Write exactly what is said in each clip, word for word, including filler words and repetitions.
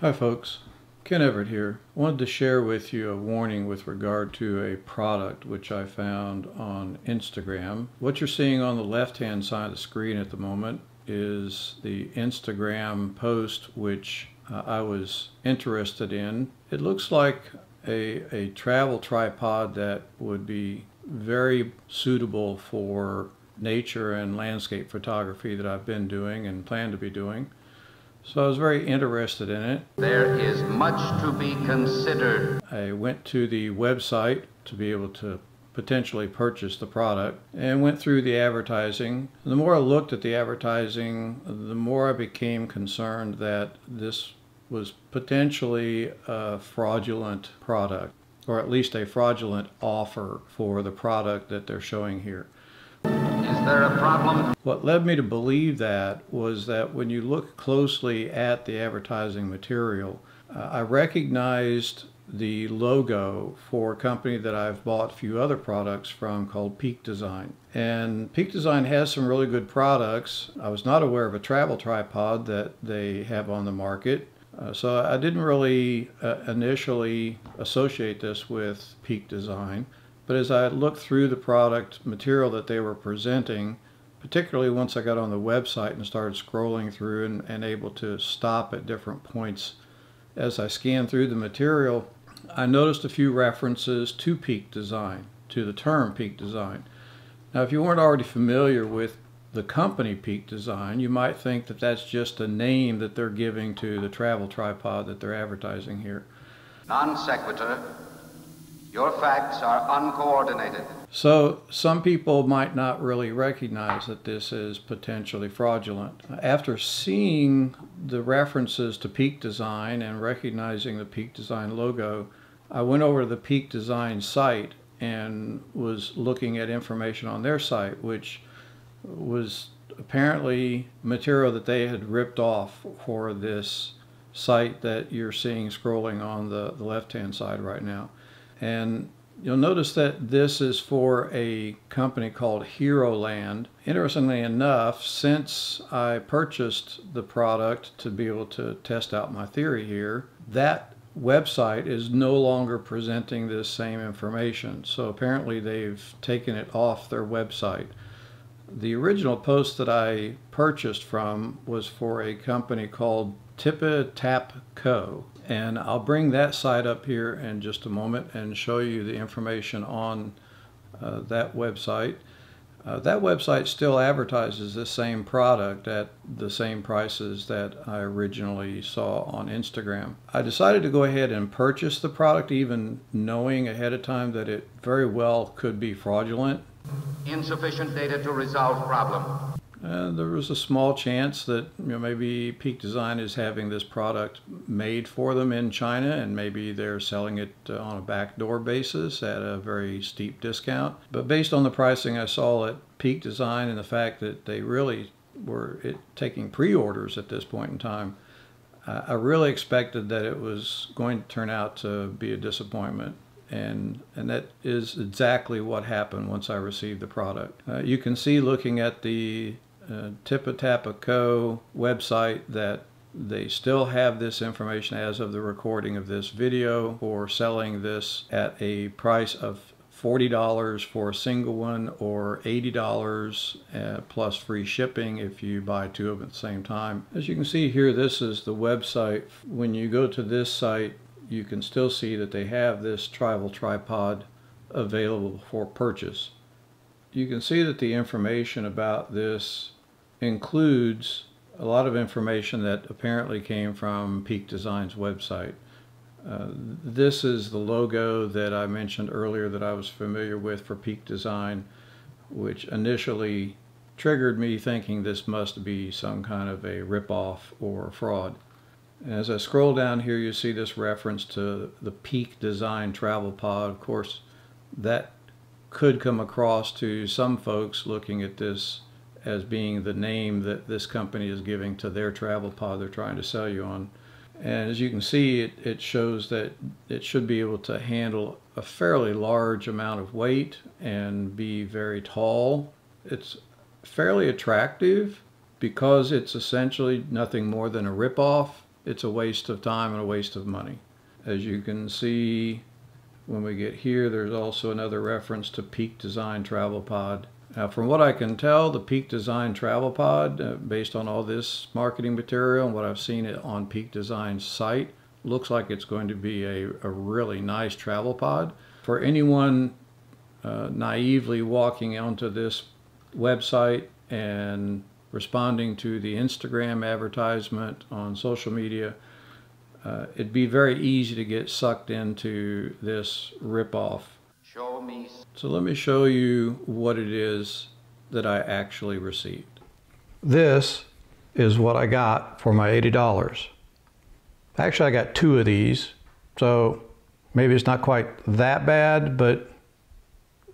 Hi folks, Ken Everett here. I wanted to share with you a warning with regard to a product which I found on Instagram. What you're seeing on the left-hand side of the screen at the moment is the Instagram post which uh, I was interested in. It looks like a, a travel tripod that would be very suitable for nature and landscape photography that I've been doing and plan to be doing. So I was very interested in it. There is much to be considered. I went to the website to be able to potentially purchase the product and went through the advertising. The more I looked at the advertising, the more I became concerned that this was potentially a fraudulent product, or at least a fraudulent offer for the product that they're showing here. Is there a problem? What led me to believe that was that when you look closely at the advertising material, uh, I recognized the logo for a company that I've bought a few other products from called Peak Design. And Peak Design has some really good products. I was not aware of a travel tripod that they have on the market. Uh, so I didn't really uh, initially associate this with Peak Design. But as I looked through the product material that they were presenting, particularly once I got on the website and started scrolling through and, and able to stop at different points as I scanned through the material, I noticed a few references to Peak Design, to the term Peak Design. Now, if you weren't already familiar with the company Peak Design, you might think that that's just a name that they're giving to the travel tripod that they're advertising here. Non sequitur. Your facts are uncoordinated. So some people might not really recognize that this is potentially fraudulent. After seeing the references to Peak Design and recognizing the Peak Design logo, I went over to the Peak Design site and was looking at information on their site, which was apparently material that they had ripped off for this site that you're seeing scrolling on the, the left-hand side right now. And you'll notice that this is for a company called Hero Land. Interestingly enough, since I purchased the product to be able to test out my theory here, that website is no longer presenting this same information. So apparently they've taken it off their website. The original post that I purchased from was for a company called Tippa Tap Co. And I'll bring that site up here in just a moment and show you the information on uh, that website. Uh, that website still advertises the same product at the same prices that I originally saw on Instagram. I decided to go ahead and purchase the product, even knowing ahead of time that it very well could be fraudulent. Insufficient data to resolve problem. Uh, there was a small chance that you know, maybe Peak Design is having this product made for them in China, and maybe they're selling it uh, on a backdoor basis at a very steep discount. But based on the pricing I saw at Peak Design and the fact that they really were it, taking pre-orders at this point in time, uh, I really expected that it was going to turn out to be a disappointment. And, and that is exactly what happened once I received the product. Uh, you can see looking at the uh, Tippa Tap Co. website that they still have this information as of the recording of this video for selling this at a price of forty dollars for a single one or eighty dollars uh, plus free shipping if you buy two of them at the same time. As you can see here, this is the website. When you go to this site, you can still see that they have this travel tripod available for purchase. You can see that the information about this includes a lot of information that apparently came from Peak Design's website. Uh, this is the logo that I mentioned earlier that I was familiar with for Peak Design, which initially triggered me thinking this must be some kind of a ripoff or fraud. As I scroll down here, you see this reference to the Peak Design travel pod. Of course, that could come across to some folks looking at this as being the name that this company is giving to their travel pod they're trying to sell you on. And as you can see, it, it shows that it should be able to handle a fairly large amount of weight and be very tall. It's fairly attractive because it's essentially nothing more than a ripoff. it's a waste of time and a waste of money. As you can see, when we get here, there's also another reference to Peak Design Travel Pod. Now, from what I can tell, the Peak Design Travel Pod, uh, based on all this marketing material and what I've seen it on Peak Design's site, looks like it's going to be a, a really nice travel pod. For anyone uh, naively walking onto this website and responding to the Instagram advertisement on social media, uh, it'd be very easy to get sucked into this ripoff. Show me. So let me show you what it is that I actually received. This is what I got for my eighty dollars. Actually, I got two of these, so maybe it's not quite that bad, but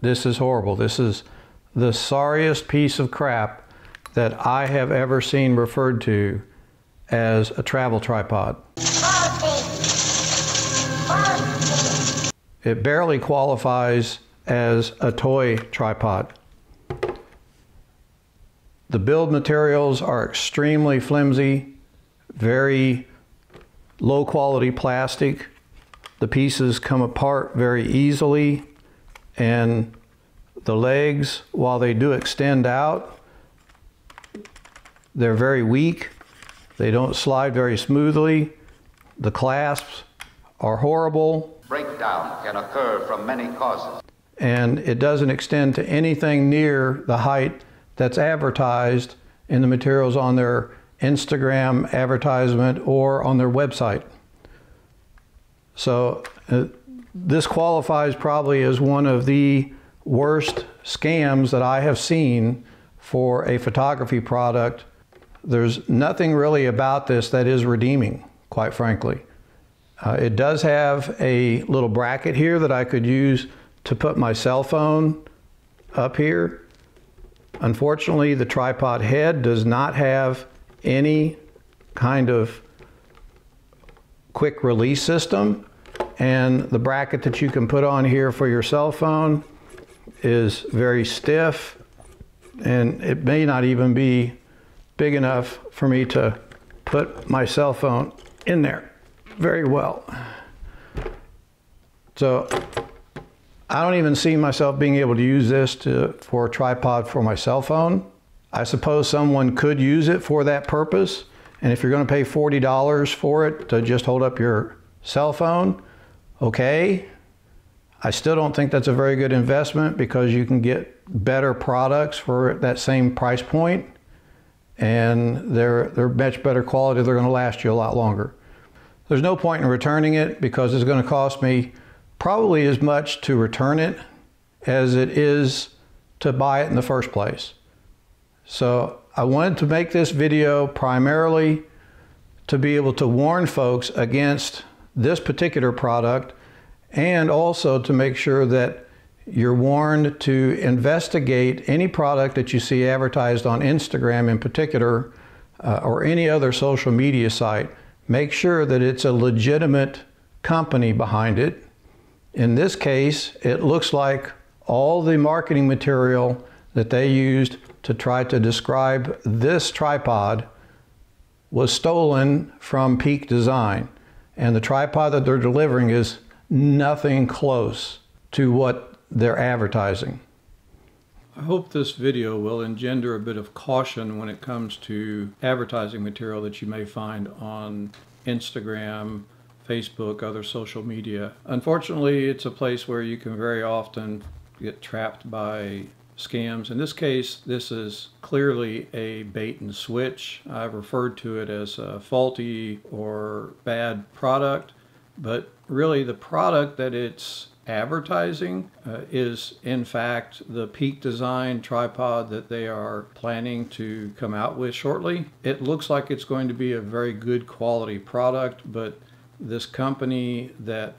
this is horrible. This is the sorriest piece of crap that I have ever seen referred to as a travel tripod. It barely qualifies as a toy tripod. The build materials are extremely flimsy, very low quality plastic. The pieces come apart very easily, and the legs, while they do extend out, they're very weak. They don't slide very smoothly. The clasps are horrible. Breakdown can occur from many causes. And it doesn't extend to anything near the height that's advertised in the materials on their Instagram advertisement or on their website. So uh, this qualifies probably as one of the worst scams that I have seen for a photography product. There's nothing really about this that is redeeming, quite frankly. Uh, it does have a little bracket here that I could use to put my cell phone up here. Unfortunately, the tripod head does not have any kind of quick release system, and the bracket that you can put on here for your cell phone is very stiff, and it may not even be big enough for me to put my cell phone in there very well. So I don't even see myself being able to use this to, for a tripod for my cell phone. I suppose someone could use it for that purpose, and if you're going to pay forty dollars for it to just hold up your cell phone, okay. I still don't think that's a very good investment, because you can get better products for that same price point, and they're, they're much better quality. They're going to last you a lot longer. There's no point in returning it, because it's going to cost me probably as much to return it as it is to buy it in the first place. So I wanted to make this video primarily to be able to warn folks against this particular product, and also to make sure that you're warned to investigate any product that you see advertised on Instagram in particular, uh, or any other social media site. Make sure that it's a legitimate company behind it. In this case, it looks like all the marketing material that they used to try to describe this tripod was stolen from Peak Design. And the tripod that they're delivering is nothing close to what they're advertising. I hope this video will engender a bit of caution when it comes to advertising material that you may find on Instagram, Facebook, other social media. Unfortunately, it's a place where you can very often get trapped by scams. In this case, this is clearly a bait and switch. I've referred to it as a faulty or bad product, but really the product that it's advertising uh, is in fact the Peak Design tripod that they are planning to come out with shortly. It looks like it's going to be a very good quality product, but this company that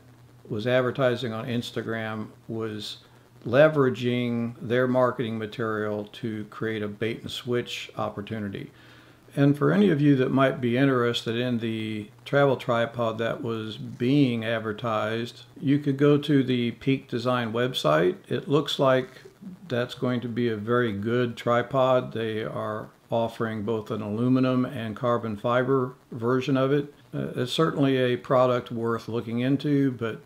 was advertising on Instagram was leveraging their marketing material to create a bait and switch opportunity. And for any of you that might be interested in the travel tripod that was being advertised, you could go to the Peak Design website. It looks like that's going to be a very good tripod. They are offering both an aluminum and carbon fiber version of it. uh, it's certainly a product worth looking into, but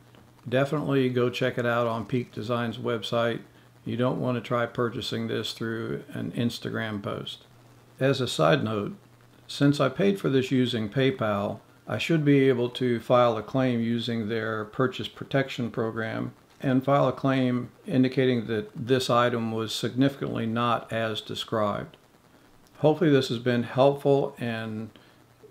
definitely go check it out on Peak Design's website. You don't want to try purchasing this through an Instagram post. As a side note, since I paid for this using PayPal, I should be able to file a claim using their purchase protection program and file a claim indicating that this item was significantly not as described. Hopefully this has been helpful and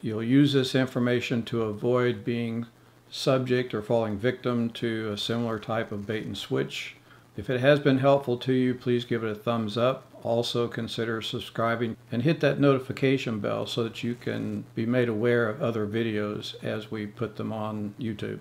you'll use this information to avoid being subject or falling victim to a similar type of bait and switch. If it has been helpful to you, please give it a thumbs up. Also consider subscribing and hit that notification bell so that you can be made aware of other videos as we put them on YouTube.